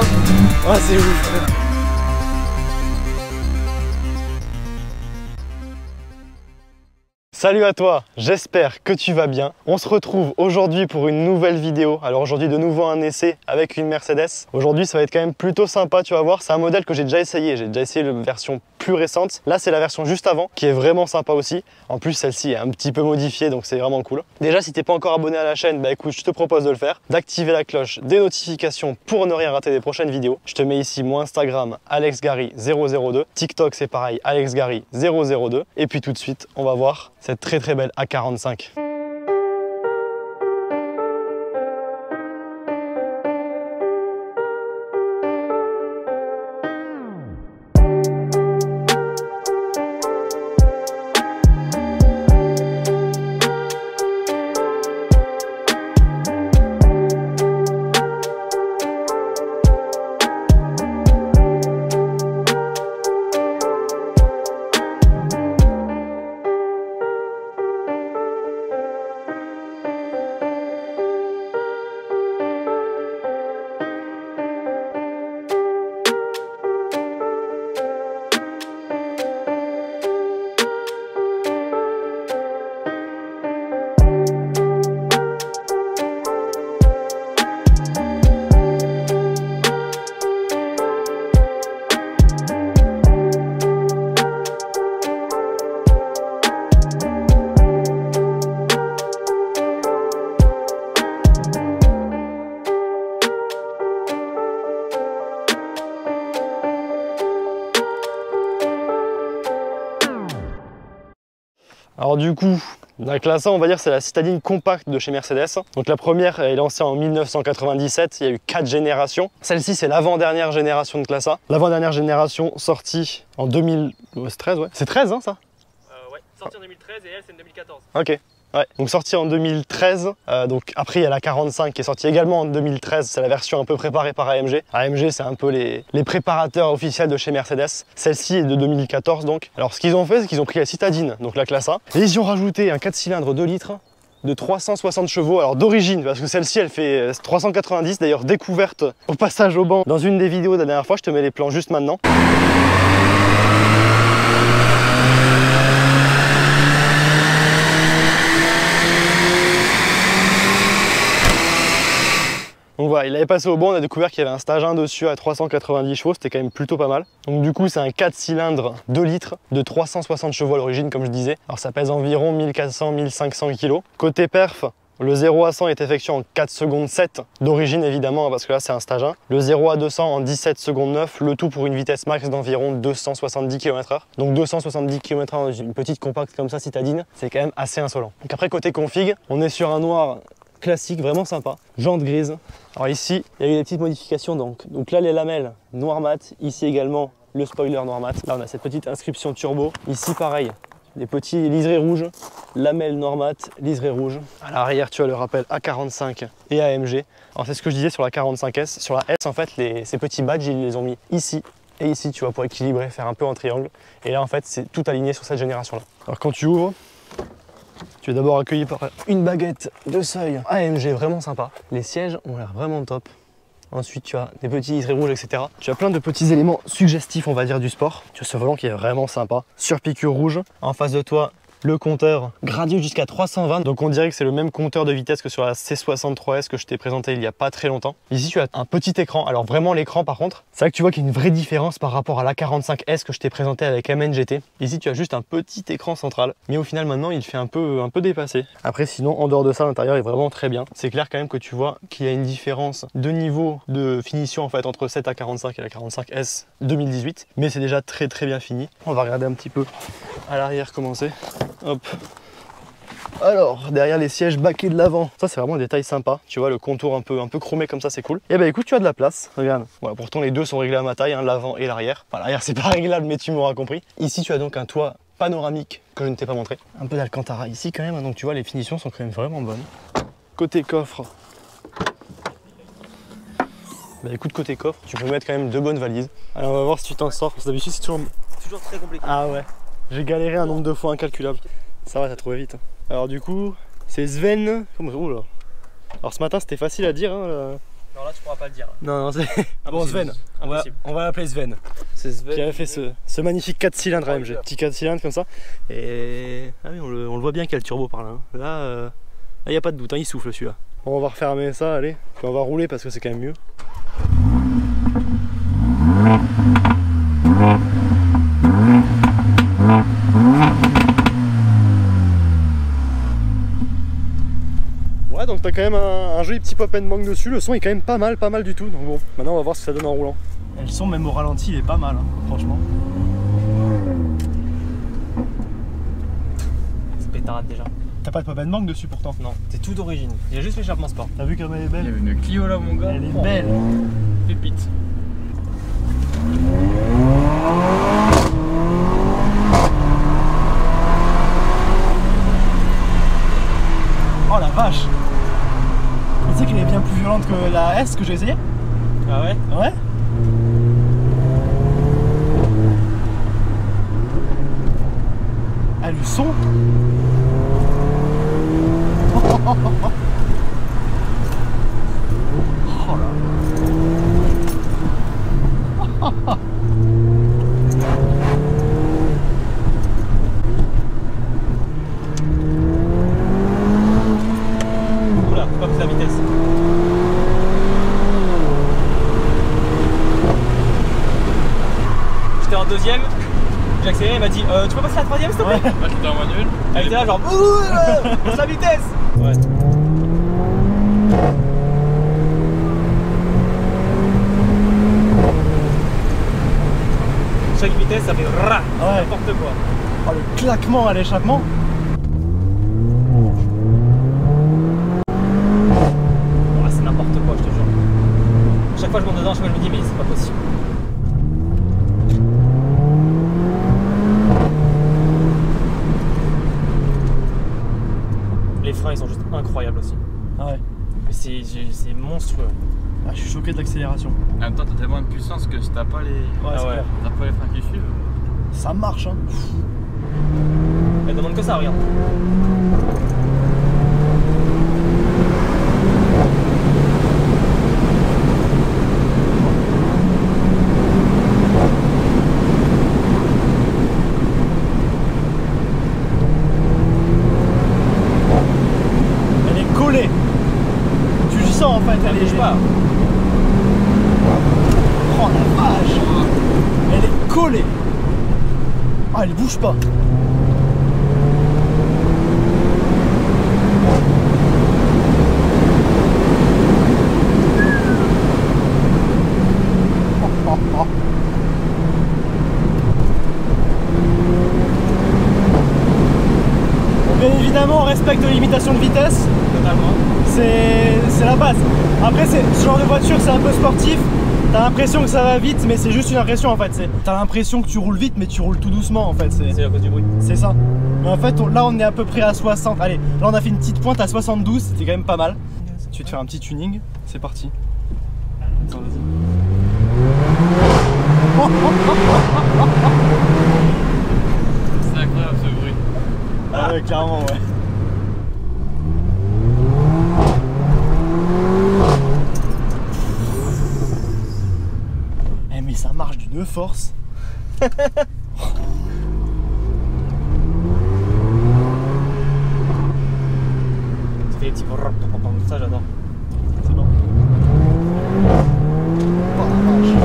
là. Oh, c'est ouf. Salut à toi, j'espère que tu vas bien. On se retrouve aujourd'hui pour une nouvelle vidéo. Alors aujourd'hui de nouveau un essai avec une Mercedes. Aujourd'hui ça va être quand même plutôt sympa, tu vas voir. C'est un modèle que j'ai déjà essayé. J'ai déjà essayé la version plus récente. Là c'est la version juste avant qui est vraiment sympa aussi. En plus celle-ci est un petit peu modifiée donc c'est vraiment cool. Déjà si t'es pas encore abonné à la chaîne, bah écoute je te propose de le faire. D'activer la cloche des notifications pour ne rien rater des prochaines vidéos. Je te mets ici mon Instagram AlexGary002. TikTok c'est pareil AlexGary002. Et puis tout de suite on va voir cette très belle A45. Alors du coup, la Classe A, on va dire, c'est la citadine compacte de chez Mercedes. Donc la première est lancée en 1997, il y a eu 4 générations. Celle-ci, c'est l'avant-dernière génération de Classe A. L'avant-dernière génération sortie en 2013, ouais. C'est 13, hein, ça ? Ouais, sortie en 2013 et elle, c'est en 2014. Ok. Ouais. Donc sortie en 2013, donc après il y a la 45 qui est sortie également en 2013, c'est la version un peu préparée par AMG. AMG c'est un peu les préparateurs officiels de chez Mercedes, celle-ci est de 2014 donc. Alors ce qu'ils ont fait c'est qu'ils ont pris la citadine, donc la Classe A, et ils y ont rajouté un 4 cylindres 2 litres de 360 chevaux, alors d'origine, parce que celle-ci elle fait 390, d'ailleurs découverte au passage au banc dans une des vidéos de la dernière fois, je te mets les plans juste maintenant. Donc voilà, il l'avait passé au banc, on a découvert qu'il y avait un stage 1 dessus à 390 chevaux, c'était quand même plutôt pas mal. Donc du coup c'est un 4 cylindres 2 litres de 360 chevaux à l'origine comme je disais. Alors ça pèse environ 1400-1500 kg. Côté perf, le 0 à 100 est effectué en 4 secondes 7, d'origine évidemment parce que là c'est un stage 1. Le 0 à 200 en 17 secondes 9, le tout pour une vitesse max d'environ 270 km/h. Donc 270 km/h dans une petite compacte comme ça citadine, c'est quand même assez insolent. Donc après côté config, on est sur un noir classique, vraiment sympa, jante grise. Alors ici, il y a eu des petites modifications donc là les lamelles noir mat, ici également le spoiler noir mat. Là on a cette petite inscription turbo, ici pareil, les petits liserés rouges, lamelles noir mat, liserés rouges. À l'arrière tu as le rappel A45 et AMG. Alors c'est ce que je disais sur la 45S, sur la S en fait, ces petits badges ils les ont mis ici. Et ici tu vois pour équilibrer, faire un peu en triangle. Et là en fait c'est tout aligné sur cette génération là. Alors quand tu ouvres, tu es d'abord accueilli par une baguette de seuil AMG, vraiment sympa. Les sièges ont l'air vraiment top. Ensuite, tu as des petits liserés rouges, etc. Tu as plein de petits éléments suggestifs, on va dire, du sport. Tu as ce volant qui est vraiment sympa. Sur piqûre rouge, en face de toi, le compteur gradué jusqu'à 320. Donc on dirait que c'est le même compteur de vitesse que sur la C63S que je t'ai présenté il n'y a pas très longtemps. Ici, tu as un petit écran. Alors vraiment l'écran, par contre, c'est là que tu vois qu'il y a une vraie différence par rapport à la 45S que je t'ai présenté avec AMG GT. Ici, tu as juste un petit écran central. Mais au final, maintenant, il fait un peu dépassé. Après, sinon, en dehors de ça, l'intérieur est vraiment très bien. C'est clair quand même que tu vois qu'il y a une différence de niveau de finition en fait entre cette A45 et la 45S 2018. Mais c'est déjà très bien fini. On va regarder un petit peu à l'arrière comment c'est. Hop. Alors, derrière les sièges baquets de l'avant, ça c'est vraiment un détail sympa. Tu vois le contour un peu chromé comme ça, c'est cool. Et bah écoute, tu as de la place, regarde. Voilà, pourtant les deux sont réglés à ma taille, hein, l'avant et l'arrière. Enfin, l'arrière c'est pas réglable, mais tu m'auras compris. Ici, tu as donc un toit panoramique que je ne t'ai pas montré. Un peu d'alcantara ici quand même, hein, donc tu vois les finitions sont quand même vraiment bonnes. Côté coffre. Bah écoute, côté coffre, tu peux mettre quand même deux bonnes valises. Alors, on va voir si tu t'en sors, parce que d'habitude c'est toujours très compliqué. Ah ouais. J'ai galéré un nombre de fois incalculable. Ça va, t'as trouvé vite. Alors du coup, c'est Sven. Oula. Alors ce matin, c'était facile à dire. Hein, la... là tu pourras pas le dire. Non, non, c'est... Bon, Sven, on va l'appeler Sven. C'est Sven qui avait fait ce magnifique 4 cylindres AMG. Petit 4 cylindres comme ça. Et ah oui, on le voit bien qu'il y a le turbo par là. Hein. Là, il n'y a pas de doute, hein, il souffle celui-là. Bon, on va refermer ça, allez. Puis on va rouler parce que c'est quand même mieux. Ouais, donc t'as quand même un joli petit pop and bang dessus, le son est quand même pas mal du tout, donc bon, maintenant on va voir ce que ça donne en roulant. Et le son, même au ralenti, il est pas mal, hein, franchement. C'est pétarade déjà. T'as pas de pop and bang dessus pourtant? Non, c'est tout d'origine, il y a juste l'échappement sport. T'as vu comme elle est belle? Il y a une Clio là mon gars. Elle est belle, pépite. Oh la vache! Tu sais qu'elle est bien plus violente que la S que j'ai essayée? Ah ouais? Ouais? Ah le son! Deuxième, j'ai accéléré, il m'a dit tu peux passer la troisième s'il te plaît? Moi j'étais en manuel. Elle était là genre passe la vitesse. Ouais. Chaque vitesse ça fait rah, ouais. N'importe quoi. Oh le claquement à l'échappement. Oh, c'est n'importe quoi je te jure. Chaque fois je monte dedans, chaque fois je me dis mais c'est pas possible. Ils sont juste incroyables aussi. Ah ouais. C'est monstrueux. Ah, je suis choqué de l'accélération. En même temps, t'as tellement de puissance que si t'as pas les, t'as pas les freins qui suivent. Ça marche, hein. Elle demande que ça, regarde. Oh la vache! Elle est collée! Ah, elle bouge pas! Bien évidemment, on respecte les limitations de vitesse. Totalement. C'est la base. Après, ce genre de voiture, c'est un peu sportif. T'as l'impression que ça va vite, mais c'est juste une impression en fait. T'as l'impression que tu roules vite, mais tu roules tout doucement en fait. C'est à cause du bruit. C'est ça. Mais en fait, là on est à peu près à 60. Allez, là on a fait une petite pointe à 72, c'était quand même pas mal. Tu vas te faire un petit tuning, c'est parti. Attends, vas-y. C'est incroyable ce bruit. Ah ouais, clairement, ouais. Ça marche d'une force. Ça fait des petits brrrr, ça j'adore. C'est bon. Oh la vache.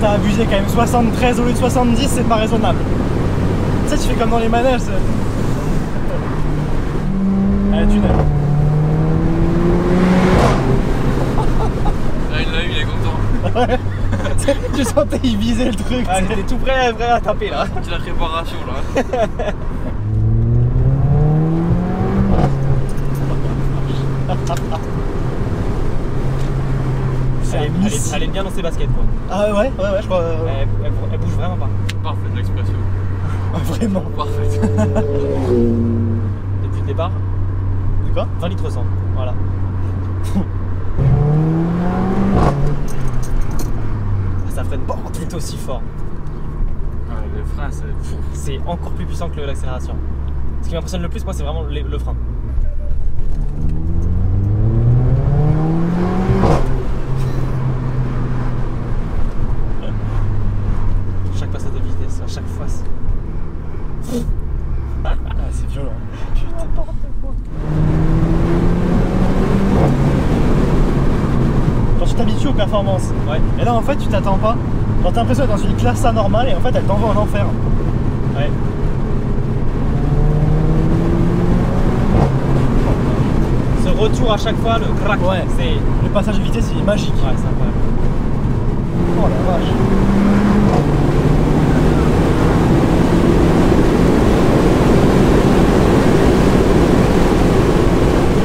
T'as abusé quand même, 73 au lieu de 70, c'est pas raisonnable. Tu sais, tu fais comme dans les manèges. Allez, tunnel. Là, il l'a eu, il est content. Ouais. Tu sentais qu'il visait le truc. Ah, t'es tout prêt à taper là. C'est la préparation là. Elle est bien dans ses baskets quoi. Ah ouais, ouais, je crois. Elle bouge vraiment pas. Parfait de l'expression. Vraiment parfait. Depuis le départ. De quoi? 20 litres 100, voilà. Ça freine pas en tête aussi fort. Ah, le frein, c'est encore plus puissant que l'accélération. Ce qui m'impressionne le plus, moi, c'est vraiment le frein. Chaque passage de vitesse, à chaque fois. Ah, c'est violent. Putain, n'importe quoi. Genre, tu t'habitues aux performances. Ouais. Et là, en fait, tu t'attends pas. Genre, t'as l'impression d'être dans une classe A normale et en fait, elle t'envoie en enfer. Ouais. Retour à chaque fois, le crack, ouais, le passage de vitesse il est magique. Ouais, c'est incroyable. Oh la vache.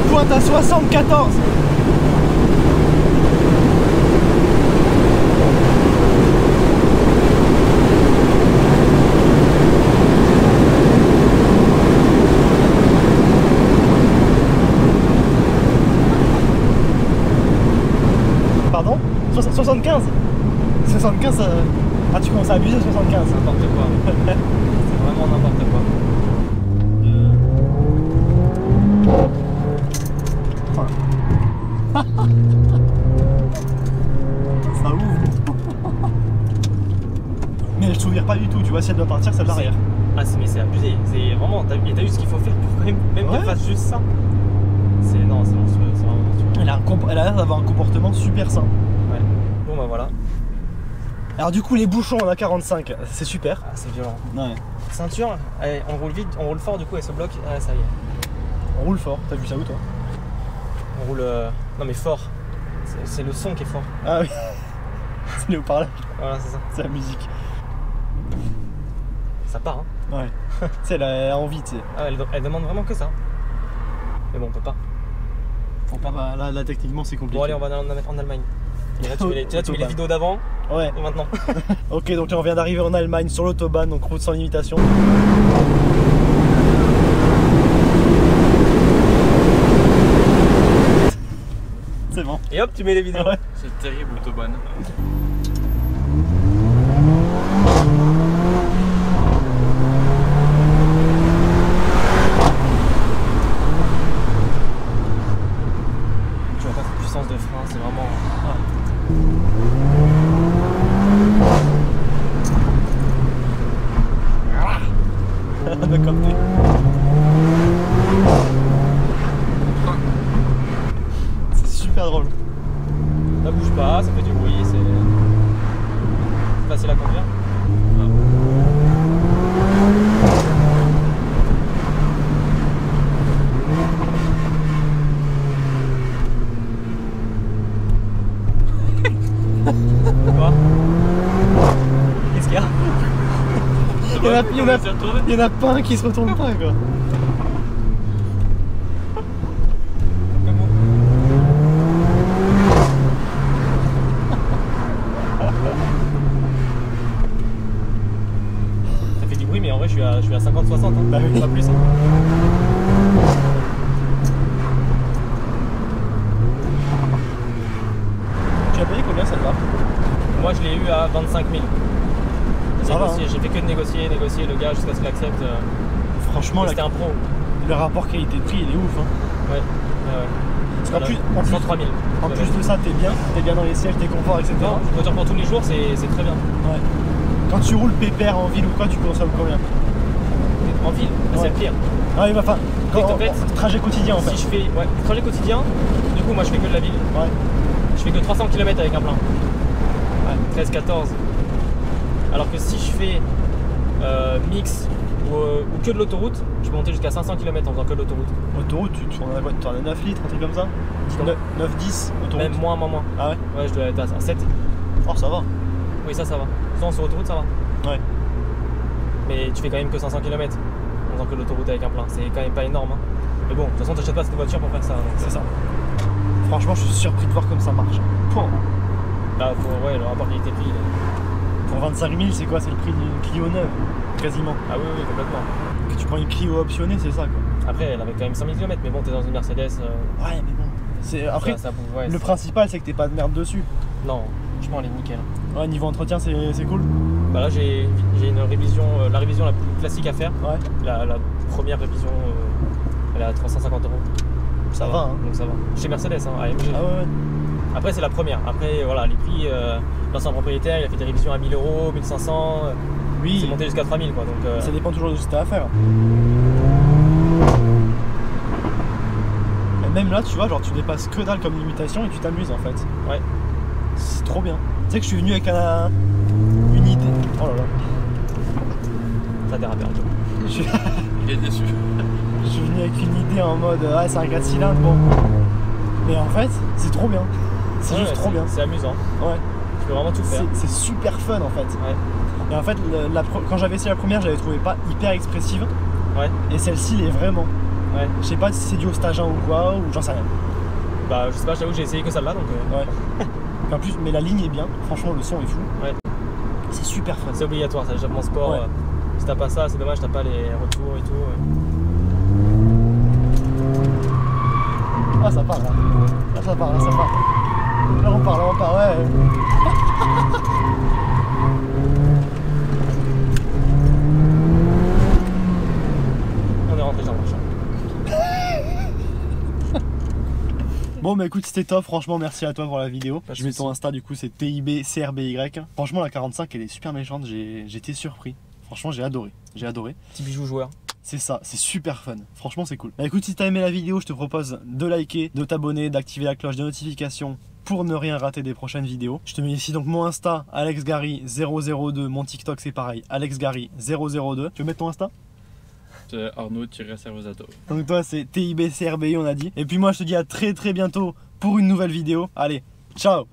Il pointe à 74. Pardon, 75. 75, ah, tu commences à abuser de 75. N'importe quoi. C'est vraiment n'importe quoi. Enfin. Ça ouvre. Mais elle s'ouvre pas du tout, tu vois, si elle doit partir, c'est de l'arrière. Ah mais c'est abusé, c'est vraiment, t'as vu ce qu'il faut faire pour même qu'elle fasse juste ça. C'est énorme, c'est monstrueux. Elle a l'air d'avoir un comportement super sain. Ouais. Bon bah voilà. Alors du coup les bouchons à la 45, c'est super. Ah, c'est violent. Ouais. Ceinture, allez, on roule vite, on roule fort, du coup elle se bloque. Ah, ça y est. On roule fort, t'as vu ça où toi? On roule... Non mais fort. C'est le son qui est fort. Ah oui. C'est les haut-parleurs. Voilà, c'est ça. C'est la musique. Ça part hein. Ouais. Tu sais, elle a envie, tu sais. Ah, elle demande vraiment que ça. Mais bon, on peut pas. Bah, là techniquement c'est compliqué. Bon allez, on va aller en Allemagne. Et là tu mets les vidéos d'avant. Ouais. Et maintenant. Ok, donc là on vient d'arriver en Allemagne sur l'autobahn, donc route sans limitation. C'est bon. Et hop, tu mets les vidéos. Ouais. C'est terrible l'autobahn. C'est super drôle. Ça bouge pas, ça fait du bruit, c'est facile à conduire. Il y en a pas un qui se retourne pas quoi. Ça fait du bruit mais en vrai je suis à 50-60 hein. Bah oui. Pas plus hein. Tu as payé combien celle-là? Moi je l'ai eu à 25 000. J'ai fait que de négocier le gars jusqu'à ce qu'il accepte. Franchement, c'était un pro. Le rapport qualité-prix, il est ouf. Hein. Ouais. Parce qu'en plus, 103 000. En plus de ça, t'es bien dans les sièges, t'es confort, etc. Non, je peux dire pour tous les jours, c'est très bien. Ouais. Quand tu roules pépère en ville ou quoi, tu consommes combien? En ville, bah, ouais. C'est le pire. Ah oui, bah enfin, trajet quotidien en fait. Si je fais, ouais, trajet quotidien, du coup, moi je fais que de la ville. Ouais. Je fais que 300 km avec un plein. Ouais. 13-14. Alors que si je fais mix ou que de l'autoroute, je peux monter jusqu'à 500 km en faisant que de l'autoroute. Autoroute, tu en as 9 litres, un truc comme ça? 9-10 autoroute. Même moins. Ah ouais? Ouais, je dois être à 7. Oh, ça va. Oui, ça va. Soit sur autoroute, ça va. Ouais. Mais tu fais quand même que 500 km en faisant que de l'autoroute avec un plein. C'est quand même pas énorme. Hein. Mais bon, de toute façon, t'achètes pas cette voiture pour faire ça. C'est ça. Franchement, je suis surpris de voir comme ça marche. Point. Bah, ouais, le rapport qualité-prix. Pour 25 000, c'est quoi? C'est le prix d'une Clio neuve, quasiment. Ah oui, complètement. Que tu prends une Clio optionnée, c'est ça quoi. Après, elle avait quand même 5 000 km, mais bon, t'es dans une Mercedes. Ouais, mais bon. Après, le principal, c'est que t'es pas de merde dessus. Non, franchement, elle est nickel. Ouais, niveau entretien, c'est cool. Bah là, j'ai une révision, la révision la plus classique à faire. Ouais. La première révision, elle est à 350 €. Ça va, hein. Donc ça va. Chez Mercedes, hein, AMG. Ah ouais. Après, c'est la première. Après, voilà, les prix, l'ancien propriétaire, il a fait des révisions à 1000 €, 1500. Oui. C'est monté jusqu'à 3000, quoi. Donc, ça dépend toujours de ce que t'as à faire. Même là, tu vois, genre tu dépasses que dalle comme limitation et tu t'amuses en fait. Ouais. C'est trop bien. Tu sais que je suis venu avec une idée. Oh là là. Ça dérapé un peu. Il est déçu. Je suis venu avec une idée en mode ah, c'est un 4 cylindres, bon. Mais en fait, c'est trop bien. C'est juste trop bien. C'est amusant. Ouais. Tu peux vraiment tout faire. C'est super fun en fait. Ouais. Et en fait, quand j'avais essayé la première, j'avais trouvé pas hyper expressive. Ouais. Et celle-ci, elle est vraiment. Ouais. Je sais pas si c'est dû au stage 1 ou quoi, ou j'en sais rien. Bah je sais pas, j'avoue j'ai essayé que celle-là donc... Ouais. En plus, mais la ligne est bien, franchement le son est fou. Ouais. C'est super fun. C'est obligatoire, c'est l'échappement sport. Ouais. Si t'as pas ça, c'est dommage, t'as pas les retours et tout. Ah ça part là. Ah ça part, là ça part. Là on part, ouais. On est rentré dans le marchand. Bon bah écoute, c'était top, franchement merci à toi pour la vidéo. Je mets ton Insta, du coup c'est TIBCRBY. Franchement la 45 elle est super méchante, j'étais surpris. Franchement j'ai adoré. Petit bijou joueur. C'est ça, c'est super fun, franchement c'est cool. Bah écoute, si t'as aimé la vidéo, je te propose de liker, de t'abonner, d'activer la cloche de notification pour ne rien rater des prochaines vidéos. Je te mets ici donc mon Insta, AlexGary002, mon TikTok c'est pareil, AlexGary002. Tu veux mettre ton Insta? Arnaud-Cerrosato. Donc toi c'est TIBCRBY on a dit. Et puis moi je te dis à très bientôt pour une nouvelle vidéo. Allez, ciao.